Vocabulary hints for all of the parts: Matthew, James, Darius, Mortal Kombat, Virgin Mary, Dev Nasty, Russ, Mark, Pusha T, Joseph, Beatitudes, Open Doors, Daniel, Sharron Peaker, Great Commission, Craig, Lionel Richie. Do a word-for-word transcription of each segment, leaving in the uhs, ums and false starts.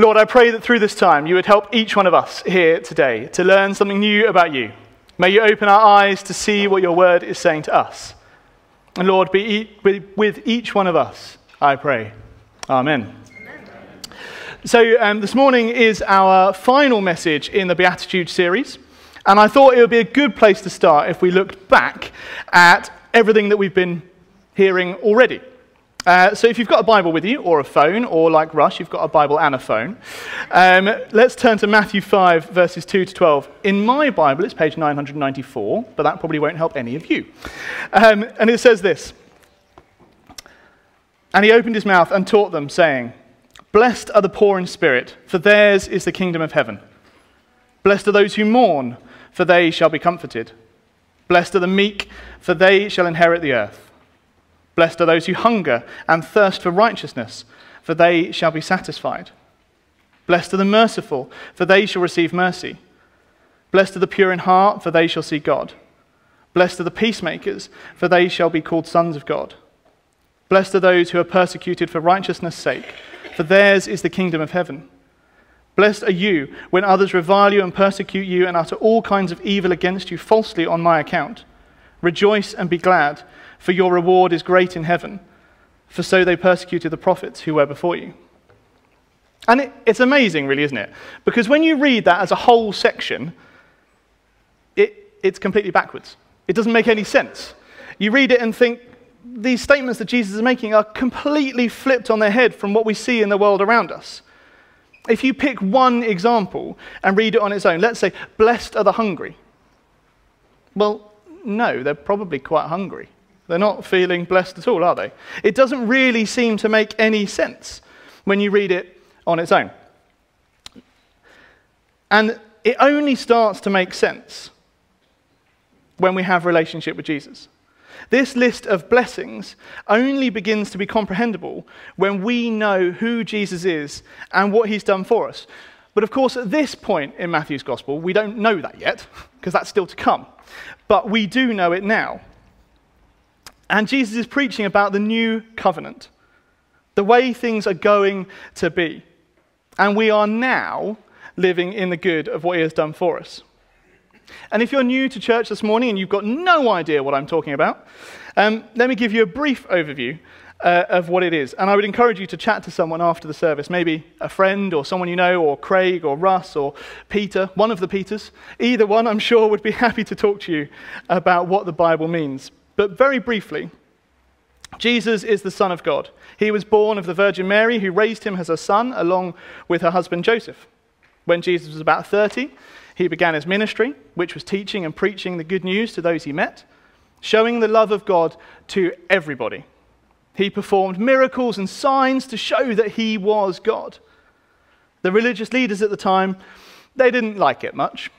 Lord, I pray that through this time you would help each one of us here today to learn something new about you. May you open our eyes to see what your word is saying to us. And Lord, be with each one of us, I pray. Amen. Amen. So um, this morning is our final message in the Beatitudes series. And I thought it would be a good place to start if we looked back at everything that we've been hearing already. Uh, so if you've got a Bible with you, or a phone, or like Rush, you've got a Bible and a phone, um, let's turn to Matthew five, verses two to twelve. In my Bible, it's page nine hundred ninety-four, but that probably won't help any of you. Um, and it says this, "And he opened his mouth and taught them, saying, Blessed are the poor in spirit, for theirs is the kingdom of heaven. Blessed are those who mourn, for they shall be comforted. Blessed are the meek, for they shall inherit the earth. Blessed are those who hunger and thirst for righteousness, for they shall be satisfied. Blessed are the merciful, for they shall receive mercy. Blessed are the pure in heart, for they shall see God. Blessed are the peacemakers, for they shall be called sons of God. Blessed are those who are persecuted for righteousness' sake, for theirs is the kingdom of heaven. Blessed are you when others revile you and persecute you and utter all kinds of evil against you falsely on my account. Rejoice and be glad, for your reward is great in heaven, for so they persecuted the prophets who were before you." And it, it's amazing, really, isn't it? Because when you read that as a whole section, it, it's completely backwards. It doesn't make any sense. You read it and think, these statements that Jesus is making are completely flipped on their head from what we see in the world around us. If you pick one example and read it on its own, let's say, blessed are the hungry. Well, no, they're probably quite hungry. They're not feeling blessed at all, are they? It doesn't really seem to make any sense when you read it on its own. And it only starts to make sense when we have a relationship with Jesus. This list of blessings only begins to be comprehensible when we know who Jesus is and what he's done for us. But of course, at this point in Matthew's gospel, we don't know that yet, because that's still to come. But we do know it now. And Jesus is preaching about the new covenant, the way things are going to be. And we are now living in the good of what he has done for us. And if you're new to church this morning and you've got no idea what I'm talking about, um, let me give you a brief overview uh, of what it is. And I would encourage you to chat to someone after the service, maybe a friend or someone you know, or Craig or Russ or Peter, one of the Peters. Either one, I'm sure, would be happy to talk to you about what the Bible means. But very briefly, Jesus is the Son of God. He was born of the Virgin Mary, who raised him as her son, along with her husband Joseph. When Jesus was about thirty, he began his ministry, which was teaching and preaching the good news to those he met, showing the love of God to everybody. He performed miracles and signs to show that he was God. The religious leaders at the time, they didn't like it much,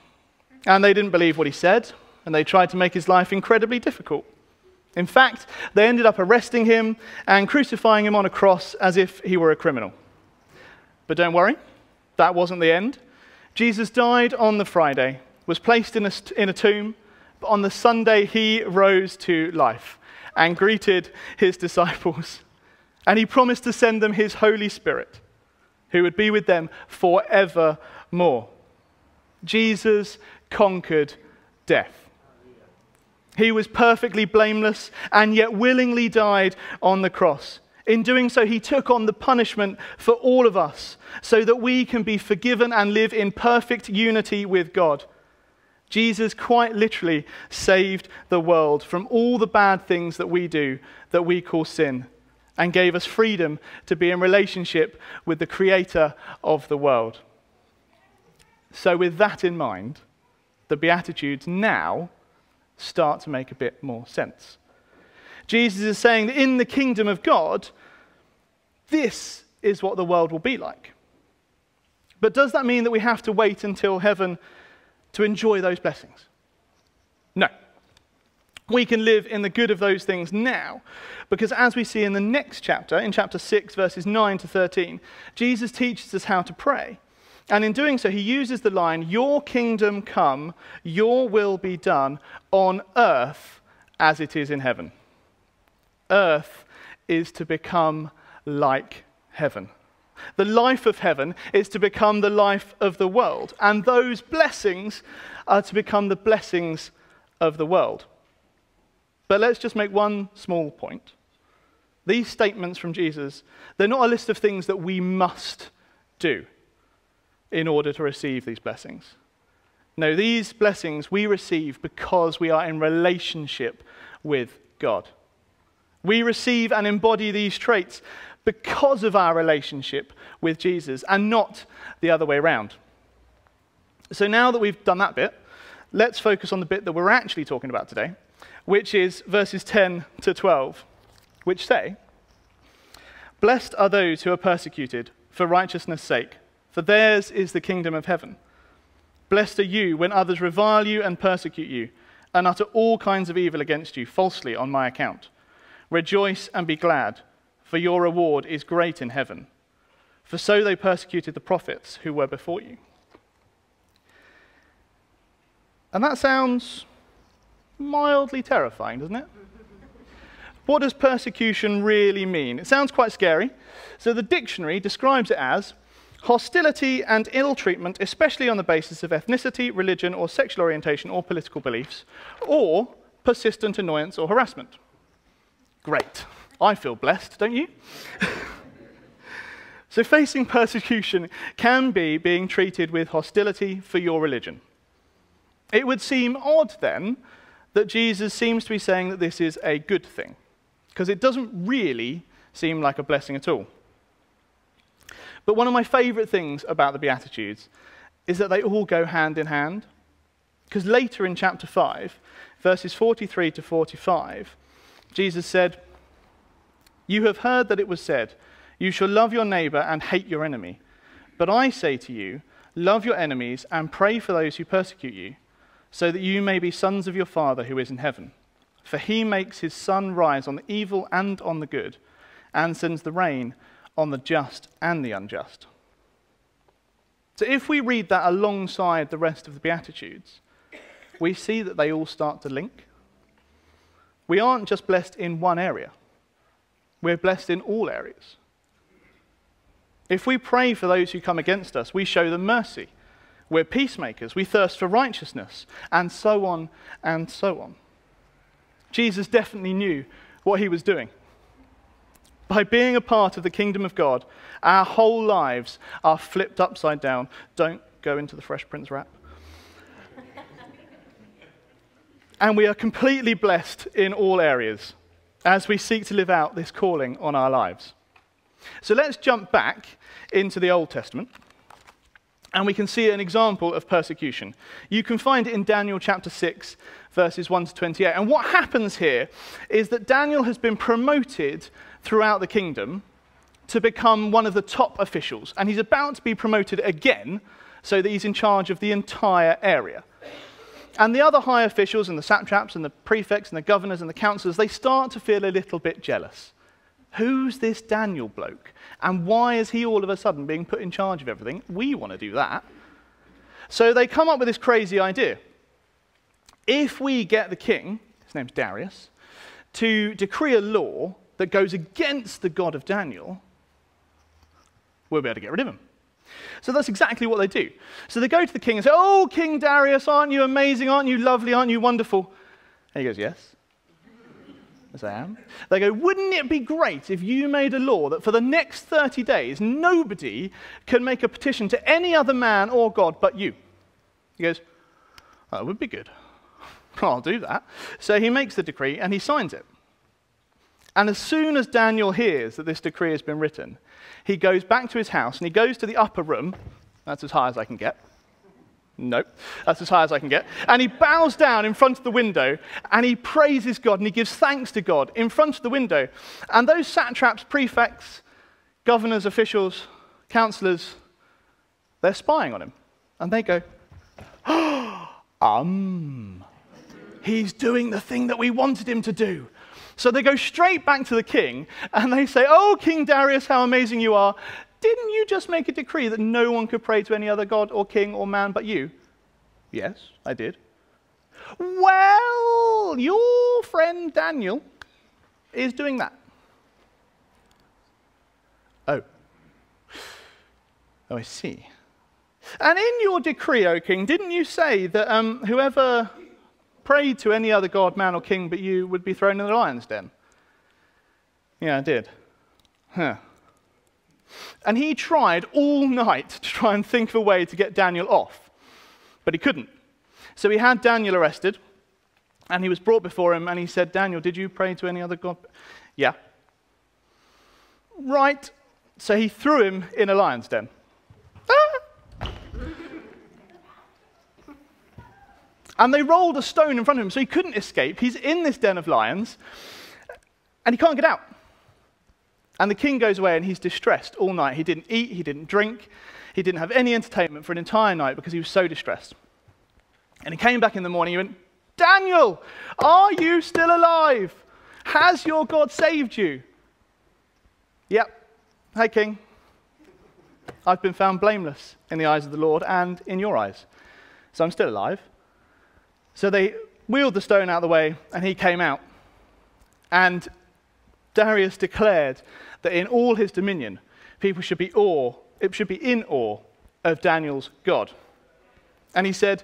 and they didn't believe what he said, and they tried to make his life incredibly difficult. In fact, they ended up arresting him and crucifying him on a cross as if he were a criminal. But don't worry, that wasn't the end. Jesus died on the Friday, was placed in a, in a tomb, but on the Sunday he rose to life and greeted his disciples. And he promised to send them his Holy Spirit, who would be with them forevermore. Jesus conquered death. He was perfectly blameless and yet willingly died on the cross. In doing so, he took on the punishment for all of us so that we can be forgiven and live in perfect unity with God. Jesus quite literally saved the world from all the bad things that we do that we call sin and gave us freedom to be in relationship with the Creator of the world. So with that in mind, the Beatitudes now start to make a bit more sense. Jesus is saying that in the kingdom of God, this is what the world will be like. But does that mean that we have to wait until heaven to enjoy those blessings? No. We can live in the good of those things now, because as we see in the next chapter, in chapter six, verses nine to thirteen, Jesus teaches us how to pray. And in doing so, he uses the line, "Your kingdom come, your will be done on earth as it is in heaven." Earth is to become like heaven. The life of heaven is to become the life of the world, and those blessings are to become the blessings of the world. But let's just make one small point. These statements from Jesus, they're not a list of things that we must do in order to receive these blessings. No, these blessings we receive because we are in relationship with God. We receive and embody these traits because of our relationship with Jesus, and not the other way around. So now that we've done that bit, let's focus on the bit that we're actually talking about today, which is verses ten to twelve, which say, "Blessed are those who are persecuted for righteousness' sake, for theirs is the kingdom of heaven. Blessed are you when others revile you and persecute you, and utter all kinds of evil against you falsely on my account. Rejoice and be glad, for your reward is great in heaven. For so they persecuted the prophets who were before you." And that sounds mildly terrifying, doesn't it? What does persecution really mean? It sounds quite scary. So the dictionary describes it as hostility and ill treatment, especially on the basis of ethnicity, religion, or sexual orientation, or political beliefs, or persistent annoyance or harassment. Great. I feel blessed, don't you? So facing persecution can be being treated with hostility for your religion. It would seem odd, then, that Jesus seems to be saying that this is a good thing, because it doesn't really seem like a blessing at all. But one of my favourite things about the Beatitudes is that they all go hand in hand, because later in chapter five, verses forty-three to forty-five, Jesus said, "You have heard that it was said, 'You shall love your neighbour and hate your enemy.' But I say to you, love your enemies and pray for those who persecute you, so that you may be sons of your Father who is in heaven. For he makes his sun rise on the evil and on the good, and sends the rain on the just and the unjust." So if we read that alongside the rest of the Beatitudes, we see that they all start to link. We aren't just blessed in one area. We're blessed in all areas. If we pray for those who come against us, we show them mercy. We're peacemakers, we thirst for righteousness, and so on and so on. Jesus definitely knew what he was doing. By being a part of the kingdom of God, our whole lives are flipped upside down. Don't go into the Fresh Prince rap. And we are completely blessed in all areas as we seek to live out this calling on our lives. So let's jump back into the Old Testament, and we can see an example of persecution. You can find it in Daniel chapter six, verses one to twenty-eight. And what happens here is that Daniel has been promoted throughout the kingdom to become one of the top officials. And he's about to be promoted again so that he's in charge of the entire area. And the other high officials and the satraps and the prefects and the governors and the councillors, they start to feel a little bit jealous. Who's this Daniel bloke? And why is he all of a sudden being put in charge of everything? We want to do that. So they come up with this crazy idea. If we get the king, his name's Darius, to decree a law that goes against the God of Daniel, we'll be able to get rid of him. So that's exactly what they do. So they go to the king and say, "Oh, King Darius, aren't you amazing? Aren't you lovely? Aren't you wonderful?" And he goes, "Yes. As I am." They go, "Wouldn't it be great if you made a law that for the next thirty days, nobody can make a petition to any other man or God but you?" He goes, "That would be good. I'll do that." So he makes the decree and he signs it. And as soon as Daniel hears that this decree has been written, he goes back to his house and he goes to the upper room. That's as high as I can get. Nope, that's as high as I can get. And he bows down in front of the window, and he praises God, and he gives thanks to God in front of the window. And those satraps, prefects, governors, officials, councillors, they're spying on him. And they go, "Oh, um, he's doing the thing that we wanted him to do." So they go straight back to the king, and they say, "Oh, King Darius, how amazing you are. Didn't you just make a decree that no one could pray to any other god or king or man but you?" "Yes, I did." "Well, your friend Daniel is doing that." "Oh." Oh, I see. And in your decree, O king, didn't you say that um, whoever prayed to any other god, man or king but you would be thrown in the lion's den? Yeah, I did. Huh. And he tried all night to try and think of a way to get Daniel off, but he couldn't. So he had Daniel arrested, and he was brought before him, and he said, Daniel, did you pray to any other god? Yeah. Right. So he threw him in a lion's den. Ah! And they rolled a stone in front of him, so he couldn't escape. He's in this den of lions, and he can't get out. And the king goes away, and he's distressed all night. He didn't eat, he didn't drink, he didn't have any entertainment for an entire night because he was so distressed. And he came back in the morning, he went, Daniel, are you still alive? Has your God saved you? Yep. Hey, king, I've been found blameless in the eyes of the Lord and in your eyes, so I'm still alive. So they wheeled the stone out of the way, and he came out. And Darius declared that in all his dominion, people should be awe, it should be in awe of Daniel's God. And he said,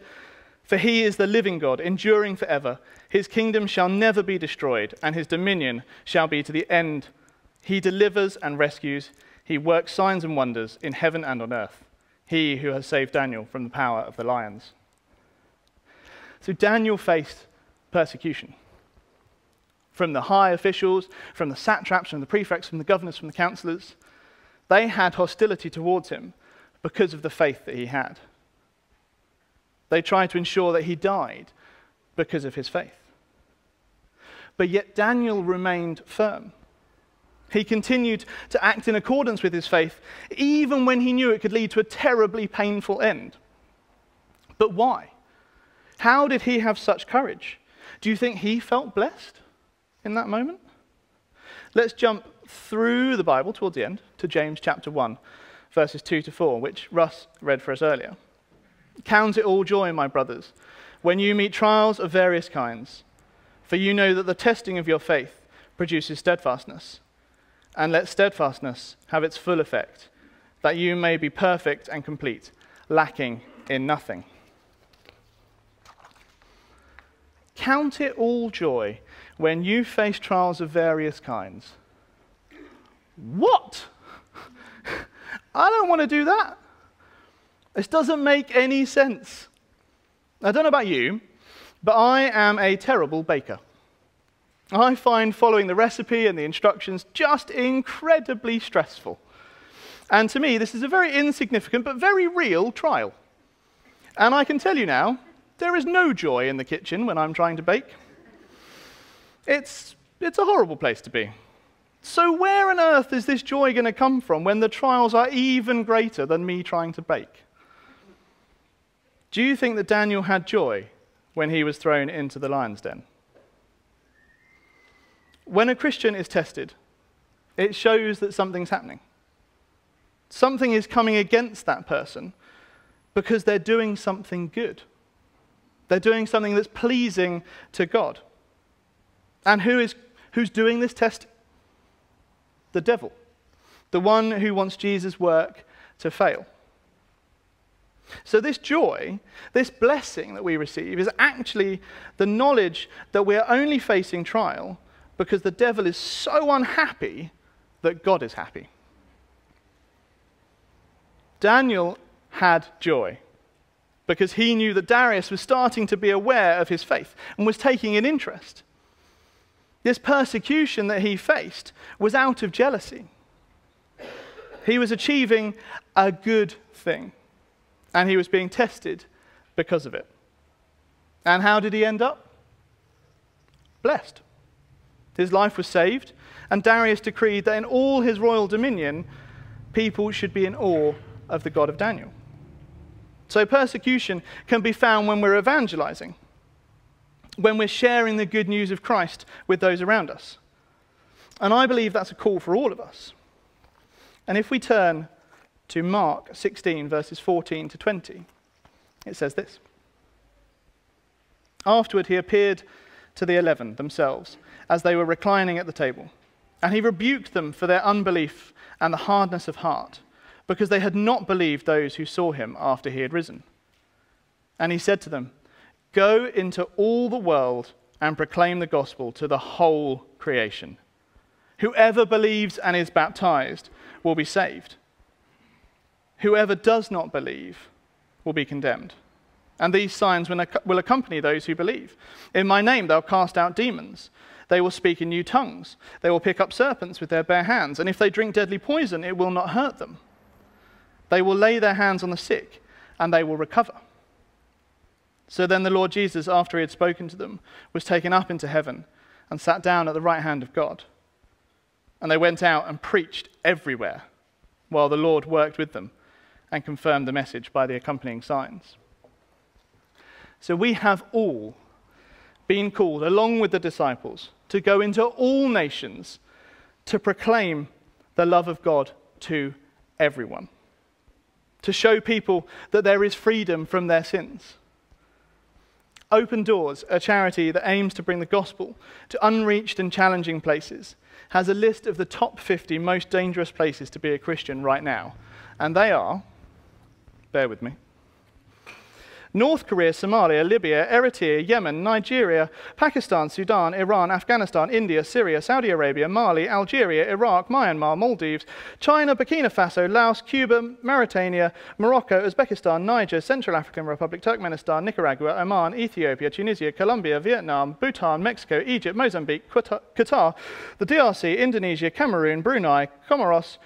for he is the living God, enduring forever. His kingdom shall never be destroyed, and his dominion shall be to the end. He delivers and rescues. He works signs and wonders in heaven and on earth. He who has saved Daniel from the power of the lions. So Daniel faced persecution from the high officials, from the satraps, from the prefects, from the governors, from the councillors. They had hostility towards him because of the faith that he had. They tried to ensure that he died because of his faith. But yet Daniel remained firm. He continued to act in accordance with his faith, even when he knew it could lead to a terribly painful end. But why? How did he have such courage? Do you think he felt blessed in that moment? Let's jump through the Bible towards the end to James chapter one, verses two to four, which Russ read for us earlier. Count it all joy, my brothers, when you meet trials of various kinds, for you know that the testing of your faith produces steadfastness. And let steadfastness have its full effect, that you may be perfect and complete, lacking in nothing. Count it all joy when you face trials of various kinds. What? I don't want to do that. This doesn't make any sense. I don't know about you, but I am a terrible baker. I find following the recipe and the instructions just incredibly stressful. And to me, this is a very insignificant but very real trial. And I can tell you now, there is no joy in the kitchen when I'm trying to bake. It's, it's a horrible place to be. So where on earth is this joy going to come from when the trials are even greater than me trying to bake? Do you think that Daniel had joy when he was thrown into the lion's den? When a Christian is tested, it shows that something's happening. Something is coming against that person because they're doing something good. They're doing something that's pleasing to God. And who is, who's doing this test? The devil, the one who wants Jesus' work to fail. So this joy, this blessing that we receive is actually the knowledge that we are only facing trial because the devil is so unhappy that God is happy. Daniel had joy because he knew that Darius was starting to be aware of his faith and was taking an interest. This persecution that he faced was out of jealousy. He was achieving a good thing, and he was being tested because of it. And how did he end up? Blessed. His life was saved, and Darius decreed that in all his royal dominion, people should be in awe of the God of Daniel. So persecution can be found when we're evangelizing, when we're sharing the good news of Christ with those around us. And I believe that's a call for all of us. And if we turn to Mark sixteen, verses fourteen to twenty, it says this. Afterward, he appeared to the eleven themselves, as they were reclining at the table. And he rebuked them for their unbelief and the hardness of heart, because they had not believed those who saw him after he had risen. And he said to them, "Go into all the world and proclaim the gospel to the whole creation. Whoever believes and is baptized will be saved. Whoever does not believe will be condemned. And these signs will accompany those who believe. In my name they'll cast out demons. They will speak in new tongues. They will pick up serpents with their bare hands. And if they drink deadly poison, it will not hurt them. They will lay their hands on the sick, and they will recover." So then the Lord Jesus, after he had spoken to them, was taken up into heaven and sat down at the right hand of God. And they went out and preached everywhere, while the Lord worked with them and confirmed the message by the accompanying signs. So we have all been called, along with the disciples, to go into all nations to proclaim the love of God to everyone, to show people that there is freedom from their sins. Open Doors, a charity that aims to bring the gospel to unreached and challenging places, has a list of the top fifty most dangerous places to be a Christian right now. And they are, bear with me, North Korea, Somalia, Libya, Eritrea, Yemen, Nigeria, Pakistan, Sudan, Iran, Afghanistan, India, Syria, Saudi Arabia, Mali, Algeria, Iraq, Myanmar, Maldives, China, Burkina Faso, Laos, Cuba, Mauritania, Morocco, Uzbekistan, Niger, Central African Republic, Turkmenistan, Nicaragua, Oman, Ethiopia, Tunisia, Colombia, Vietnam, Bhutan, Mexico, Egypt, Mozambique, Qatar, the D R C, Indonesia, Cameroon, Brunei, Comoros,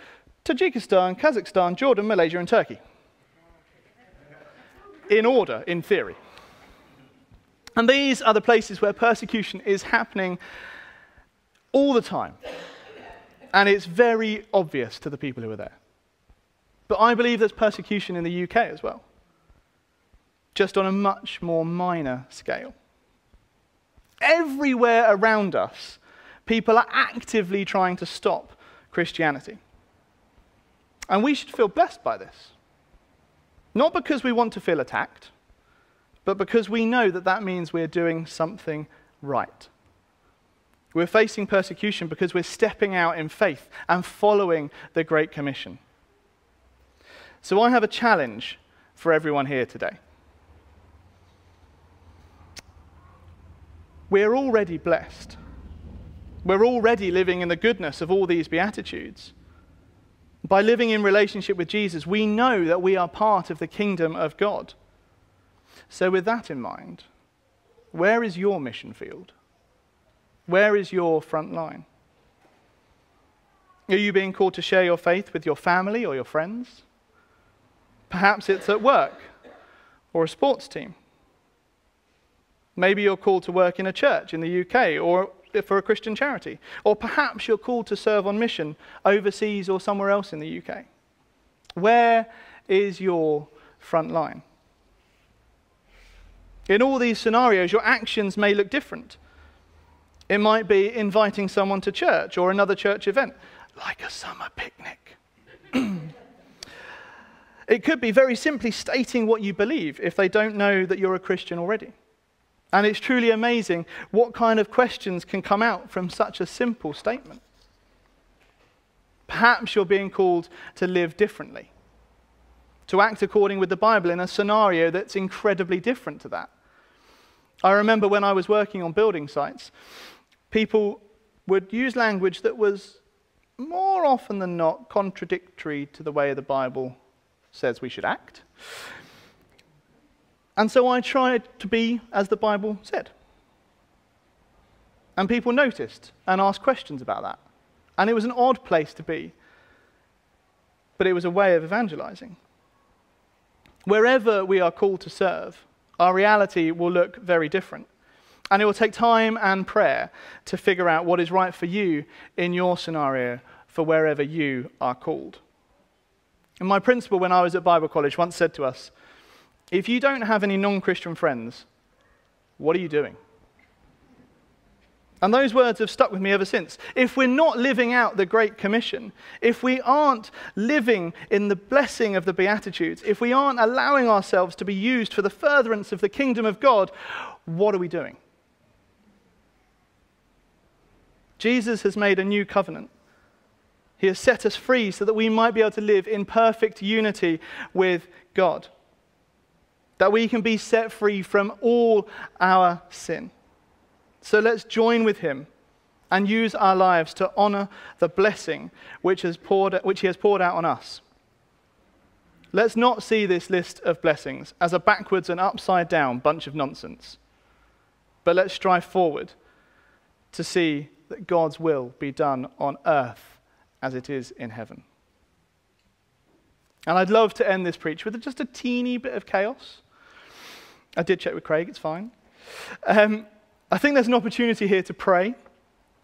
Tajikistan, Kazakhstan, Jordan, Malaysia, and Turkey. In order, in theory. And these are the places where persecution is happening all the time. And it's very obvious to the people who are there. But I believe there's persecution in the U K as well, just on a much more minor scale. Everywhere around us, people are actively trying to stop Christianity. And we should feel blessed by this. Not because we want to feel attacked, but because we know that that means we're doing something right. We're facing persecution because we're stepping out in faith and following the Great Commission. So I have a challenge for everyone here today. We're already blessed. We're already living in the goodness of all these Beatitudes. By living in relationship with Jesus, we know that we are part of the kingdom of God. So with that in mind, where is your mission field? Where is your front line? Are you being called to share your faith with your family or your friends? Perhaps it's at work or a sports team. Maybe you're called to work in a church in the U K or for a Christian charity. Or perhaps you're called to serve on mission overseas or somewhere else in the U K. Where is your front line? In all these scenarios, your actions may look different. It might be inviting someone to church or another church event, like a summer picnic. It could be very simply stating what you believe if they don't know that you're a Christian already. And it's truly amazing what kind of questions can come out from such a simple statement. Perhaps you're being called to live differently, to act according with the Bible in a scenario that's incredibly different to that. I remember when I was working on building sites, people would use language that was more often than not contradictory to the way the Bible says we should act. And so I tried to be as the Bible said. And people noticed and asked questions about that. And it was an odd place to be, but it was a way of evangelizing. Wherever we are called to serve, our reality will look very different. And it will take time and prayer to figure out what is right for you in your scenario for wherever you are called. And my principal, when I was at Bible college, once said to us, "If you don't have any non-Christian friends, what are you doing?" And those words have stuck with me ever since. If we're not living out the Great Commission, if we aren't living in the blessing of the Beatitudes, if we aren't allowing ourselves to be used for the furtherance of the kingdom of God, what are we doing? Jesus has made a new covenant. He has set us free so that we might be able to live in perfect unity with God. That we can be set free from all our sin. So let's join with him and use our lives to honor the blessing which has poured, which he has poured out on us. Let's not see this list of blessings as a backwards and upside down bunch of nonsense. But let's strive forward to see that God's will be done on earth as it is in heaven. And I'd love to end this preach with just a teeny bit of chaos. I did check with Craig, it's fine. Um, I think there's an opportunity here to pray.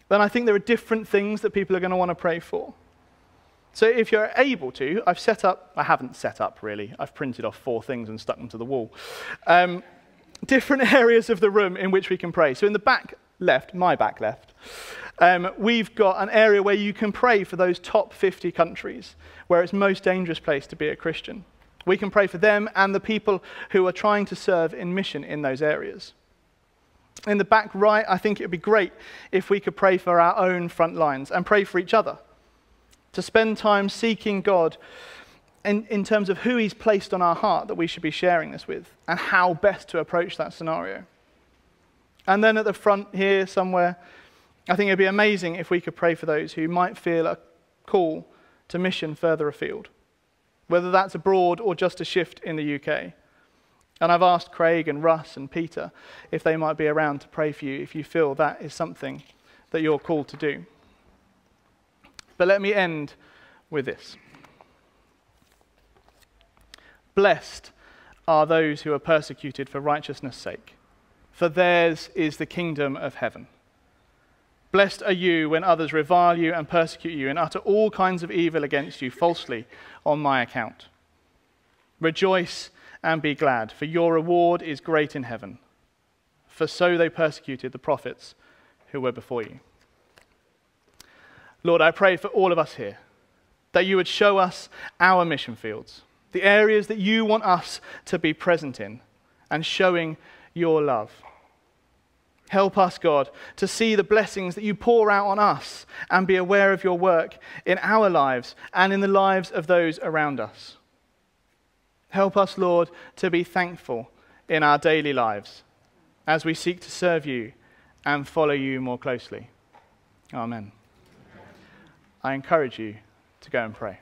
Then I think there are different things that people are going to want to pray for. So if you're able to, I've set up, I haven't set up really, I've printed off four things and stuck them to the wall. Um, different areas of the room in which we can pray. So in the back left, my back left, um, we've got an area where you can pray for those top fifty countries, where it's most dangerous place to be a Christian. We can pray for them and the people who are trying to serve in mission in those areas. In the back right, I think it would be great if we could pray for our own front lines and pray for each other. To spend time seeking God in, in terms of who he's placed on our heart that we should be sharing this with and how best to approach that scenario. And then at the front here somewhere, I think it'd be amazing if we could pray for those who might feel a call to mission further afield, whether that's abroad or just a shift in the U K. And I've asked Craig and Russ and Peter if they might be around to pray for you if you feel that is something that you're called to do. But let me end with this. Blessed are those who are persecuted for righteousness' sake, for theirs is the kingdom of heaven. Blessed are you when others revile you and persecute you and utter all kinds of evil against you falsely on my account. Rejoice and be glad, for your reward is great in heaven. For so they persecuted the prophets who were before you. Lord, I pray for all of us here, that you would show us our mission fields, the areas that you want us to be present in, and showing your love. Help us, God, to see the blessings that you pour out on us and be aware of your work in our lives and in the lives of those around us. Help us, Lord, to be thankful in our daily lives as we seek to serve you and follow you more closely. Amen. I encourage you to go and pray.